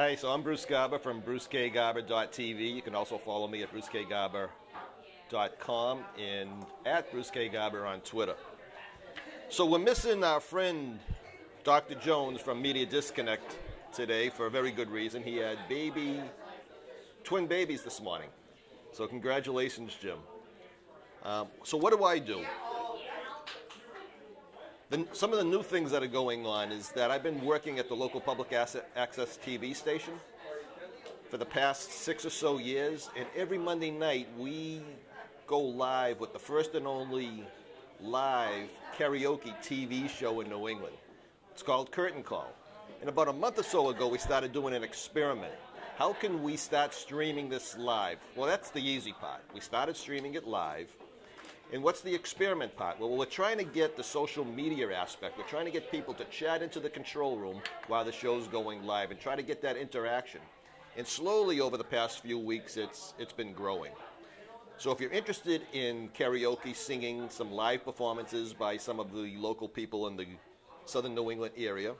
Hi, so I'm Bruce Garber from BruceKGarber.tv. You can also follow me at BruceKGarber.com and at Bruce K. Garber on Twitter. So we're missing our friend Dr. Jones from Media Disconnect today for a very good reason. He had twin babies this morning. So congratulations, Jim. So what do I do? Some of the new things that are going on is that I've been working at the local public access TV station for the past 6 or so years, and every Monday night we go live with the first and only live karaoke TV show in New England. It's called Curtain Call. And about a month or so ago, we started doing an experiment. How can we start streaming this live? Well, that's the easy part. We started streaming it live. And what's the experiment part? Well, we're trying to get the social media aspect. We're trying to get people to chat into the control room while the show's going live and try to get that interaction. And slowly over the past few weeks, it's been growing. So if you're interested in karaoke, singing, some live performances by some of the local people in the Southern New England area,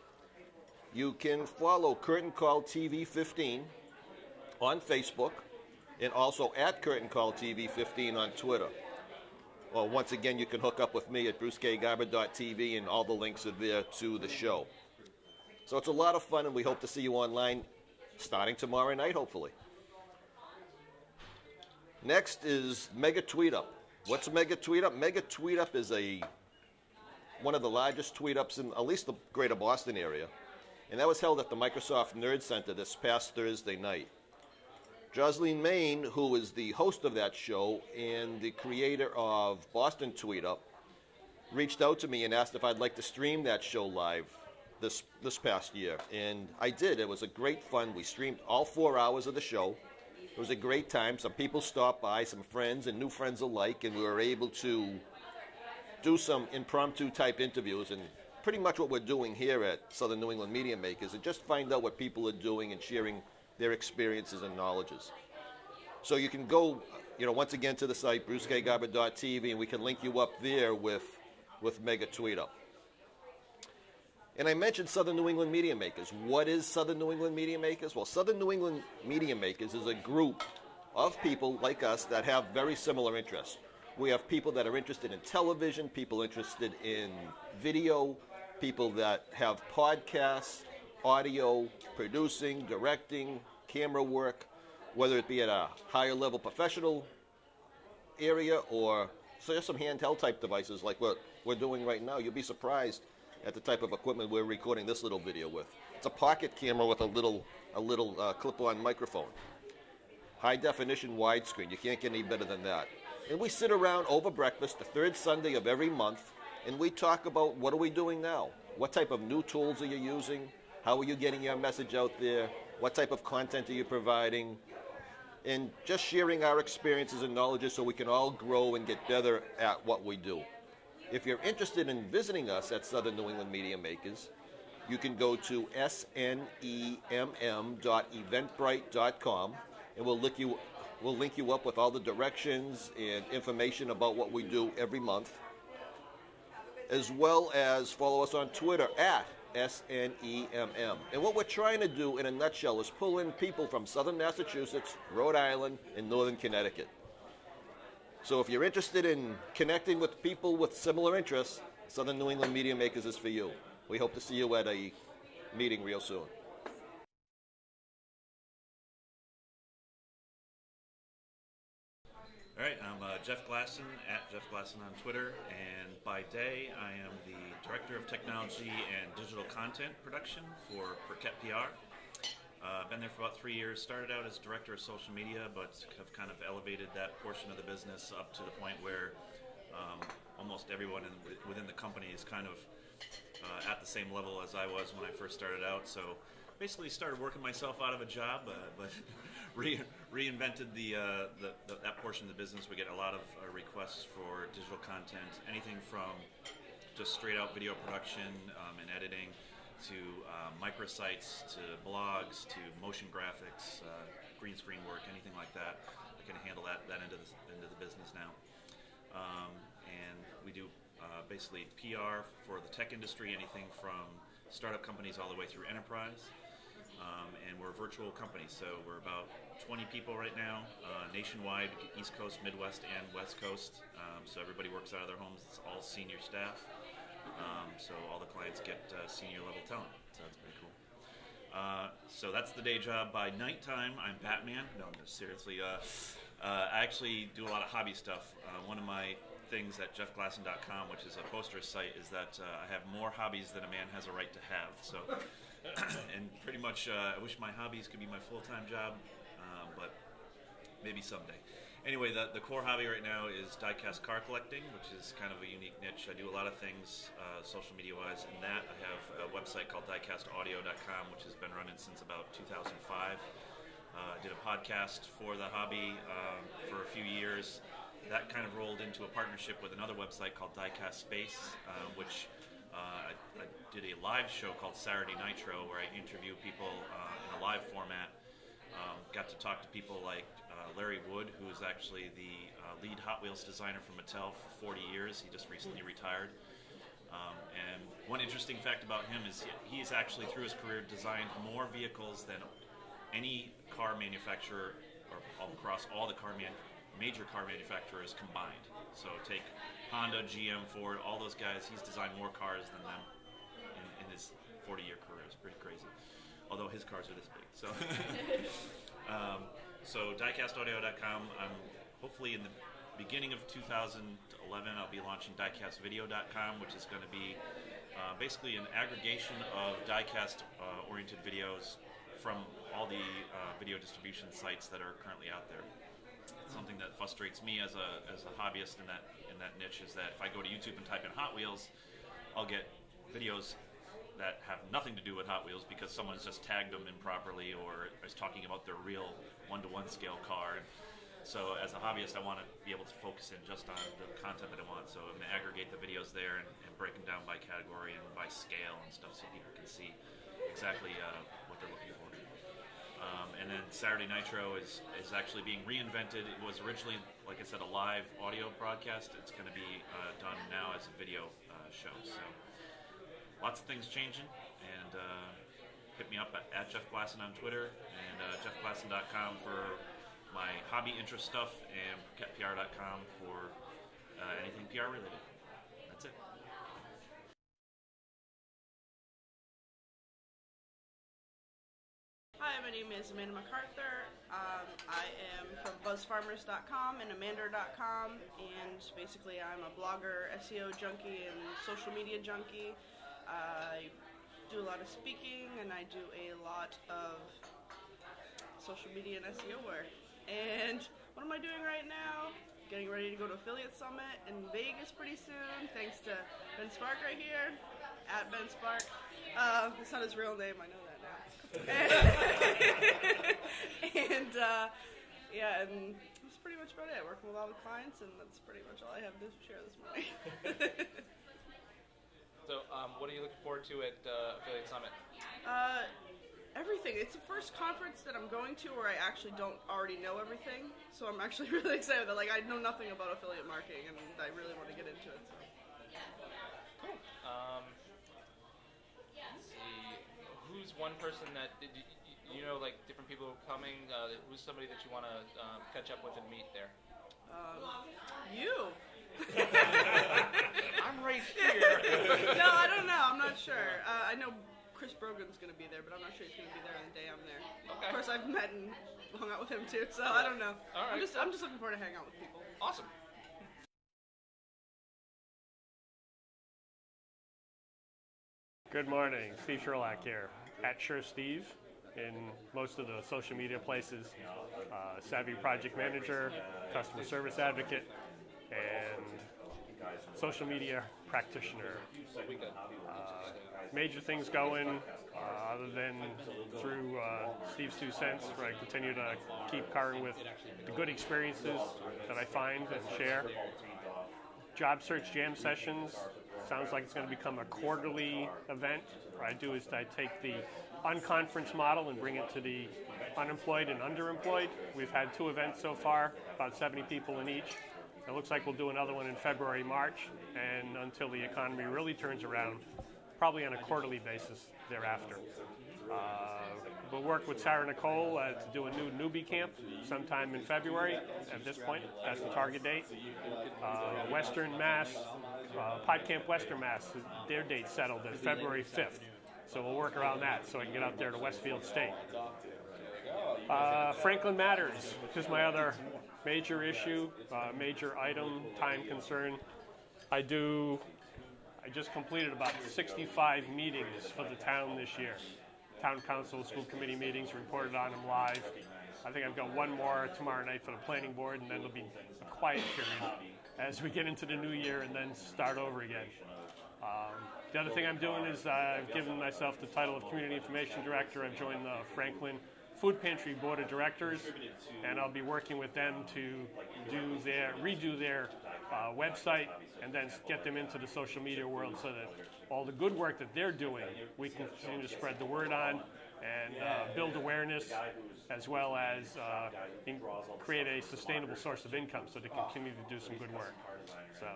you can follow Curtain Call TV 15 on Facebook and also at Curtain Call TV 15 on Twitter. Or once again, you can hook up with me at BruceKGarber.tv, and all the links are there to the show. So it's a lot of fun, and we hope to see you online starting tomorrow night, hopefully. Next is Mega Tweet Up. What's Mega Tweet Up? Mega Tweet Up is one of the largest tweet ups in at least the greater Boston area, and that was held at the Microsoft Nerd Center this past Thursday night. Jocelyn Main, who is the host of that show and the creator of Boston Tweetup, reached out to me and asked if I'd like to stream that show live this past year. And I did. It was a great fun. We streamed all 4 hours of the show. It was a great time. Some people stopped by, some friends and new friends alike, and we were able to do some impromptu type interviews. And pretty much what we're doing here at Southern New England Media Makers is just find out what people are doing and sharing their experiences and knowledges. So you can go, once again to the site, BruceKGarber.tv, and we can link you up there with Mega Tweetup. And I mentioned Southern New England Media Makers. What is Southern New England Media Makers? Well, Southern New England Media Makers is a group of people like us that have very similar interests. We have people that are interested in television, people interested in video, people that have podcasts, audio, producing, directing, camera work, whether it be at a higher level professional area or so there's some handheld type devices like what we're doing right now. You'll be surprised at the type of equipment we're recording this little video with. It's a pocket camera with a little clip-on microphone. High definition widescreen. You can't get any better than that. And we sit around over breakfast the third Sunday of every month and we talk about what are we doing now? What type of new tools are you using? How are you getting your message out there? What type of content are you providing? And just sharing our experiences and knowledge so we can all grow and get better at what we do. If you're interested in visiting us at Southern New England Media Makers, you can go to snemm.eventbrite.com and we'll link you up with all the directions and information about what we do every month, as well as follow us on Twitter at SNEMM. And what we're trying to do in a nutshell is pull in people from Southern Massachusetts, Rhode Island, and Northern Connecticut. So if you're interested in connecting with people with similar interests, Southern New England Media Makers is for you. We hope to see you at a meeting real soon. All right, I'm Jeff Glasson, at Jeff Glasson on Twitter, and by day I am the Director of Technology and Digital Content Production for Percept PR. Been there for about 3 years, started out as Director of Social Media, but have kind of elevated that portion of the business up to the point where almost everyone within the company is kind of at the same level as I was when I first started out, so basically started working myself out of a job, but reinvented that portion of the business. We get a lot of requests for digital content, anything from just straight out video production and editing to microsites, to blogs, to motion graphics, green screen work, anything like that. I can handle that into the business now. And we do basically PR for the tech industry, anything from startup companies all the way through enterprise. and we're a virtual company, so we're about 20 people right now, nationwide, East Coast, Midwest, and West Coast, so everybody works out of their homes. It's all senior staff, so all the clients get senior level talent, so that's pretty cool. So that's the day job. By nighttime, I'm Batman. No, seriously. I actually do a lot of hobby stuff. One of my things at JeffGlasson.com, which is a poster site, is that I have more hobbies than a man has a right to have. So, and pretty much, I wish my hobbies could be my full-time job, but maybe someday. Anyway, the core hobby right now is diecast car collecting, which is kind of a unique niche. I do a lot of things social media-wise in that. I have a website called diecastaudio.com, which has been running since about 2005. I did a podcast for the hobby for a few years. That kind of rolled into a partnership with another website called Diecast Space, which I did a live show called Saturday Nitro, where I interview people in a live format. Got to talk to people like Larry Wood, who is actually the lead Hot Wheels designer for Mattel for 40 years. He just recently retired. And one interesting fact about him is he has actually, through his career, designed more vehicles than any car manufacturer or across all the major car manufacturers combined. So take Honda, GM, Ford, all those guys. He's designed more cars than them in his 40-year career. It's pretty crazy. Although his cars are this big. So, so diecastaudio.com. I'm hopefully in the beginning of 2011, I'll be launching diecastvideo.com, which is going to be basically an aggregation of diecast-oriented videos from all the video distribution sites that are currently out there. Something that frustrates me as a hobbyist in that niche is that if I go to YouTube and type in Hot Wheels, I'll get videos that have nothing to do with Hot Wheels because someone's just tagged them improperly or is talking about their real one-to-one scale car. And so as a hobbyist, I want to be able to focus in just on the content that I want. So I'm going to aggregate the videos there and break them down by category and by scale and stuff so people can see exactly what they're looking for. And then Saturday Nitro is actually being reinvented. It was originally, like I said, a live audio broadcast. It's going to be done now as a video show. So lots of things changing, and hit me up at Jeff Glasson on Twitter and JeffGlasson.com for my hobby interest stuff and PerceptPR.com for anything PR related. That's it. Hi, my name is Amanda MacArthur. I am from BuzzFarmers.com and Amander.com, and basically I'm a blogger, SEO junkie, and social media junkie. I do a lot of speaking, and I do a lot of social media and SEO work. And what am I doing right now? Getting ready to go to Affiliate Summit in Vegas pretty soon, thanks to Ben Spark right here, at Ben Spark. That's not his real name, I know that now. And, yeah, and that's pretty much about it. Working with all the clients, and that's pretty much all I have to share this morning. So, what are you looking forward to at Affiliate Summit? Everything. It's the first conference that I'm going to where I actually don't already know everything, so I'm actually really excited that, like, I know nothing about affiliate marketing, and I really want to get into it. So. Cool. Let's see, who's one person that you know, like, different people coming? Who's somebody that you want to catch up with and meet there? You. I'm right here. No, I don't know. I'm not sure. I know Chris Brogan's going to be there, but I'm not sure he's going to be there on the day I'm there. Okay. Of course, I've met and hung out with him too, so I don't know. All right. I'm just looking forward to hanging out with people. Awesome. Good morning. Steve Sherlock here at SureSteve. In most of the social media places, savvy project manager, customer service advocate, and social media practitioner. Major things going other than through Steve's 2 cents, where I continue to keep carting with the good experiences that I find and share. Job search jam sessions. Sounds like it's going to become a quarterly event. What I do is I take the unconference model and bring it to the unemployed and underemployed. We've had 2 events so far, about 70 people in each. It looks like we'll do another one in February, March, and until the economy really turns around, probably on a quarterly basis thereafter. We'll work with Sarah Nicole to do a new newbie camp sometime in February. At this point, that's the target date. Western Mass, PodCamp Western Mass, their date settled at February 5th. So we'll work around that so I can get out there to Westfield State. Franklin Matters, which is my other major issue, major item, time concern. I just completed about 65 meetings for the town this year. Town council, school committee meetings, reported on them live. I think I've got one more tomorrow night for the planning board, and then there'll be a quiet period as we get into the new year and then start over again. The other thing I'm doing is I've given myself the title of Community Information Director. I've joined the Franklin Food Pantry Board of Directors, and I'll be working with them to redo their website and then get them into the social media world so that all the good work that they're doing, we can continue to spread the word on and build awareness, as well as create a sustainable source of income so they can continue to do some good work. So,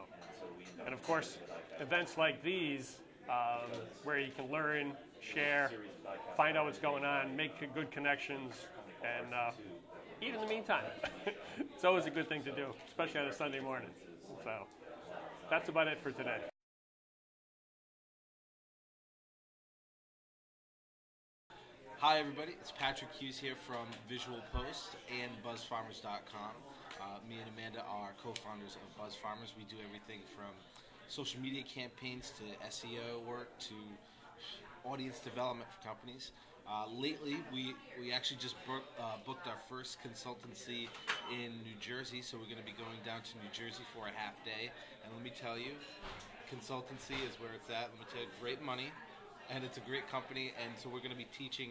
and of course, events like these where you can learn, share, find out what's going on, make good connections, and eat in the meantime. It's always a good thing to do, especially on a Sunday morning. So that's about it for today. Hi everybody, it's Patrick Hughes here from Visual Post and BuzzFarmers.com. Me and Amanda are co-founders of BuzzFarmers. We do everything from social media campaigns to SEO work to audience development for companies. Lately, we actually just booked our first consultancy in New Jersey, so we're going to be going down to New Jersey for a half day. And let me tell you, consultancy is where it's at. Let me tell you, great money, and it's a great company. And so we're going to be teaching,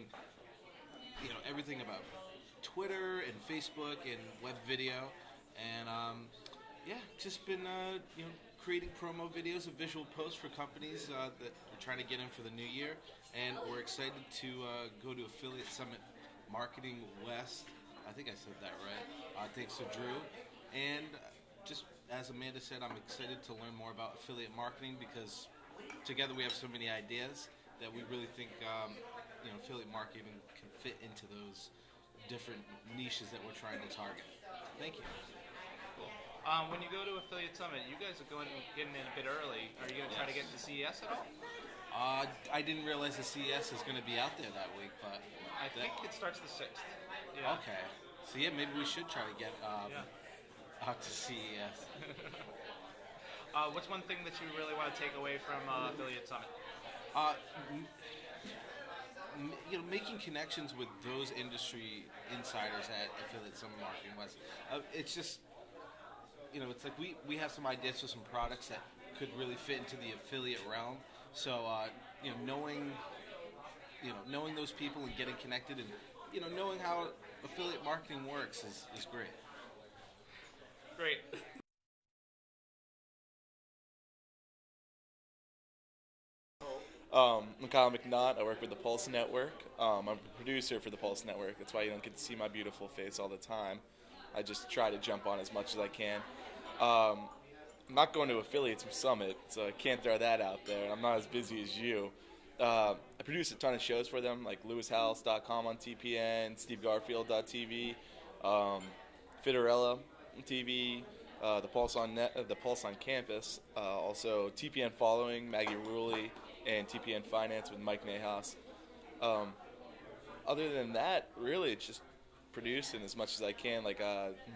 you know, everything about Twitter and Facebook and web video, and yeah, just been you know, creating promo videos of Visual Posts for companies that we're trying to get in for the new year. And we're excited to go to Affiliate Summit Marketing West. I think I said that right. Thanks to Drew. And just as Amanda said, I'm excited to learn more about affiliate marketing, because together we have so many ideas that we really think you know, affiliate marketing can fit into those different niches that we're trying to target. Thank you. Cool. When you go to Affiliate Summit, you guys are going getting in a bit early. Are you going to try to get to CES at all? I didn't realize the CES is going to be out there that week, but I think it starts the 6th. Yeah. Okay. So yeah, maybe we should try to get out to CES. What's one thing that you really want to take away from Affiliate Summit? You know, making connections with those industry insiders at Affiliate Summit Marketing West. It's just, you know, it's like we have some ideas for some products that could really fit into the affiliate realm. So, you know, knowing those people and getting connected, and you know, knowing how affiliate marketing works is great. Great. I'm Kyle MacNaught. I work with the Pulse Network. I'm a producer for the Pulse Network. That's why you don't get to see my beautiful face all the time. I just try to jump on as much as I can. I'm not going to Affiliates Summit, so I can't throw that out there. I'm not as busy as you. I produce a ton of shows for them, like LewisHowells.com on TPN, SteveGarfield.tv, Fitterella TV, The Pulse on Campus, also TPN Following, Maggie Rulli, and TPN Finance with Mike Nahas. Other than that, really, it's just producing as much as I can. Like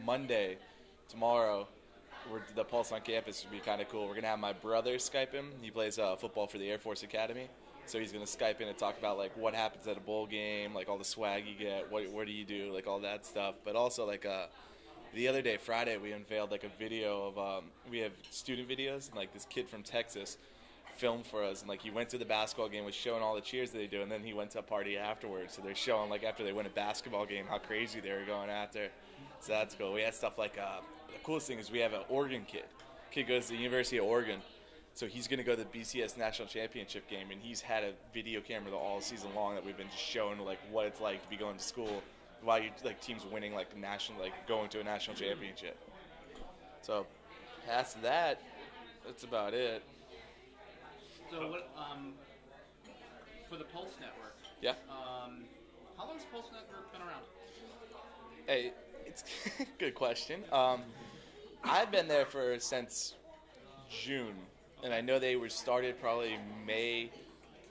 Monday, tomorrow, the Pulse on Campus would be kind of cool. We're going to have my brother Skype in. He plays football for the Air Force Academy. So he's going to Skype in and talk about like what happens at a bowl game, like all the swag you get, what do you do, like all that stuff. But also like the other day, Friday, we unveiled like a video of, we have student videos, and like this kid from Texas film for us, and like he went to the basketball game, was showing all the cheers that they do, and then he went to a party afterwards, so they're showing like after they win a basketball game how crazy they were going after. So that's cool. We had stuff like the coolest thing is we have an Oregon kid goes to the University of Oregon, so he's going to go to the BCS National Championship game, and he's had a video camera all season long that we've been just showing like what it's like to be going to school while you like teams winning like national, like going to a national championship. So past that, that's about it. So what, for the Pulse Network, Yeah. How long has Pulse Network been around? Hey, it's good question. I've been there for since June, and I know they were started probably May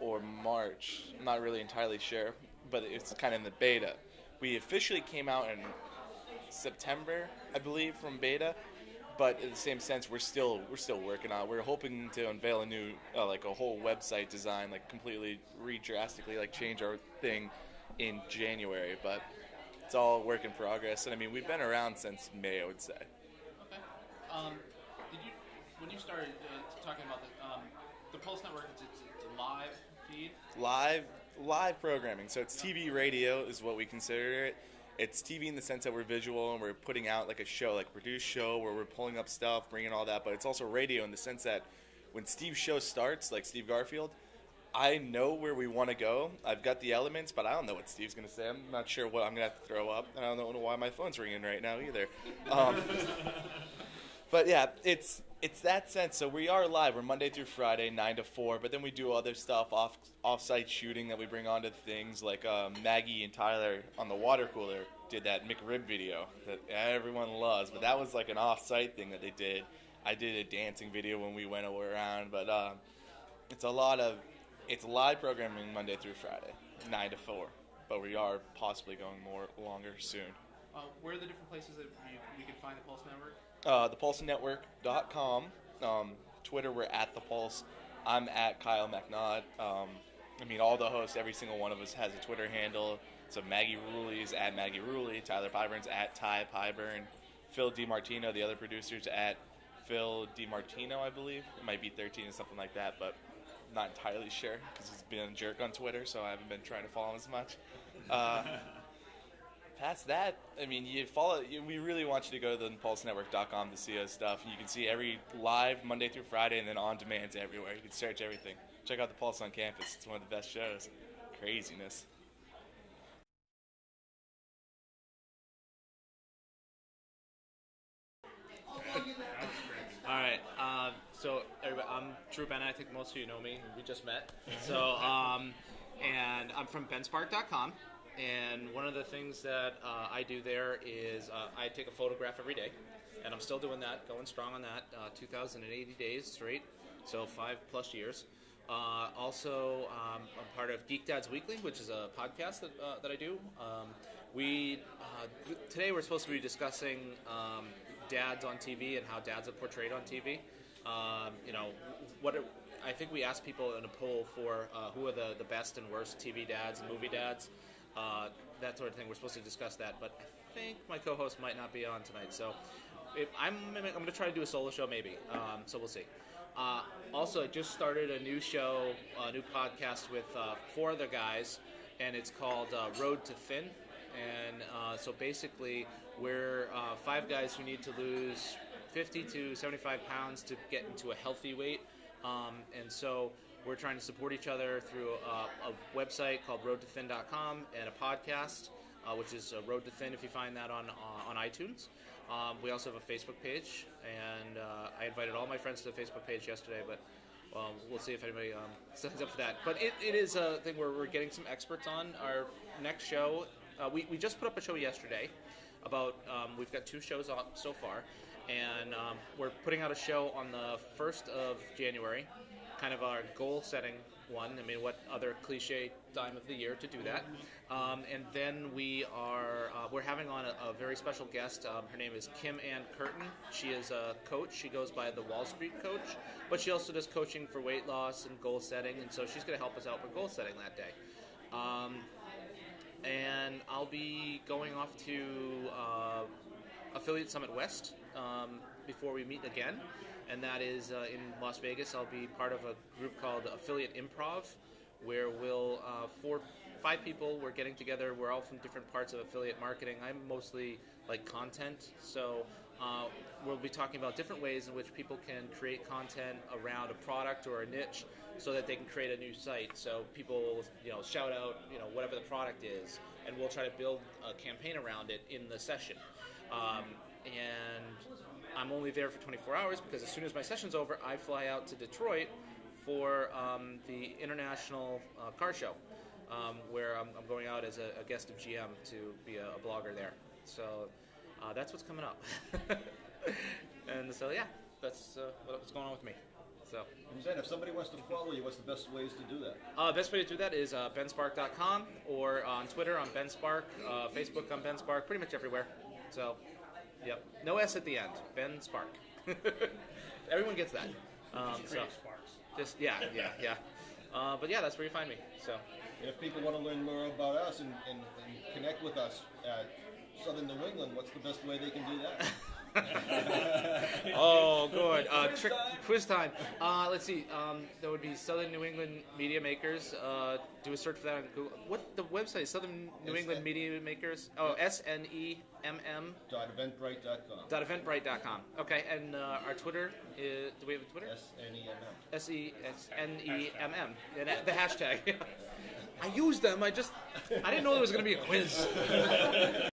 or March. I'm not really entirely sure, but it's kind of in the beta. We officially came out in September, I believe, from beta, but in the same sense, we're still working on it. We're hoping to unveil a new, like a whole website design, like completely drastically, like change our thing in January, but it's all work in progress. And I mean, we've been around since May, I would say. Okay. When you started talking about the Pulse Network, it's a live feed? Live programming. So it's TV radio is what we consider it. It's TV in the sense that we're visual and we're putting out like a show, like a produced show where we're pulling up stuff, bringing all that. But it's also radio in the sense that when Steve's show starts, like Steve Garfield, I know where we want to go. I've got the elements, but I don't know what Steve's going to say. I'm not sure what I'm going to have to throw up. And I don't know why my phone's ringing right now either. But yeah, it's that sense. So we are live. We're Monday through Friday, 9 to 4. But then we do other stuff, off-site shooting that we bring onto things. Like Maggie and Tyler on the water cooler did that McRib video that everyone loves. But that was like an off-site thing that they did. I did a dancing video when we went around. But it's a lot of... It's live programming Monday through Friday, 9 to 4, but we are possibly going more longer soon. Where are the different places that you can find the Pulse Network? ThePulseNetwork.com. Twitter, we're at The Pulse. I'm at Kyle MacNaught. I mean, all the hosts, every single one of us has a Twitter handle. So Maggie Rulli is at Maggie Rulli. Tyler Pyburn's at Ty Pyburn. Phil DiMartino, the other producer's at Phil DiMartino, I believe. It might be 13 or something like that, but... Not entirely sure because he's been a jerk on Twitter, so I haven't been trying to follow him as much. Past that, I mean, we really want you to go to thepulsenetwork.com to see us stuff. You can see every live Monday through Friday and then on demand everywhere. You can search everything. Check out The Pulse on Campus. It's one of the best shows. Craziness. All right. So everybody, I'm Drew Bennett. I think most of you know me. We just met. So, and I'm from benspark.com. And one of the things that I do there is I take a photograph every day. And I'm still doing that, going strong on that, 2,080 days straight. So 5+ years. Also, I'm part of Geek Dads Weekly, which is a podcast that I do. Today we're supposed to be discussing dads on TV and how dads are portrayed on TV. I think we asked people in a poll for who are the best and worst TV dads, movie dads, that sort of thing. We're supposed to discuss that, but I think my co-host might not be on tonight. So I'm going to try to do a solo show maybe, so we'll see. Also, I just started a new show, a new podcast with 4 other guys, and it's called Road to Finn. And so basically we're 5 guys who need to lose 50 to 75 pounds to get into a healthy weight, and so we're trying to support each other through a website called roadtothin.com and a podcast, which is Road to Thin if you find that on iTunes. We also have a Facebook page, and I invited all my friends to the Facebook page yesterday, but we'll see if anybody signs up for that. But it is a thing where we're getting some experts on our next show. We just put up a show yesterday about we've got 2 shows up so far. And we're putting out a show on the 1st of January, kind of our goal-setting one. I mean, what other cliche time of the year to do that? And then we're having on a very special guest. Her name is Kim Ann Curtin. She is a coach. She goes by the Wall Street Coach, but she also does coaching for weight loss and goal-setting, and so she's going to help us out with goal-setting that day. And I'll be going off to Affiliate Summit West before we meet again, and that is in Las Vegas. I'll be part of a group called Affiliate Improv, where we'll 5 people, we're getting together. We're all from different parts of affiliate marketing. I'm mostly like content, so we'll be talking about different ways in which people can create content around a product or a niche, so that they can create a new site. So people will, shout out, whatever the product is, and we'll try to build a campaign around it in the session. And I'm only there for 24 hours because as soon as my session's over, I fly out to Detroit for the International Car Show. where I'm going out as a guest of GM to be a blogger there. So that's what's coming up. And so, yeah, that's what's going on with me. So I'm saying, if somebody wants to follow you, what's the best ways to do that? Best way to do that is benspark.com, or on Twitter on benspark, Facebook on benspark, pretty much everywhere. So, yep, no S at the end. Ben Spark. Everyone gets that. So just yeah. But yeah, that's where you find me. So, and if people want to learn more about us and connect with us at Southern New England, what's the best way they can do that? Oh, good. Quiz time. Let's see. That would be Southern New England Media Makers. Do a search for that on Google. What the website is? Southern New England Media Makers. Oh, snemm.eventbrite.com. .eventbrite.com. Okay, and our Twitter is, do we have a Twitter? S-N-E-M-M. S-E-S-N-E-M-M. Yeah, the hashtag. I used them. I didn't know there was going to be a quiz.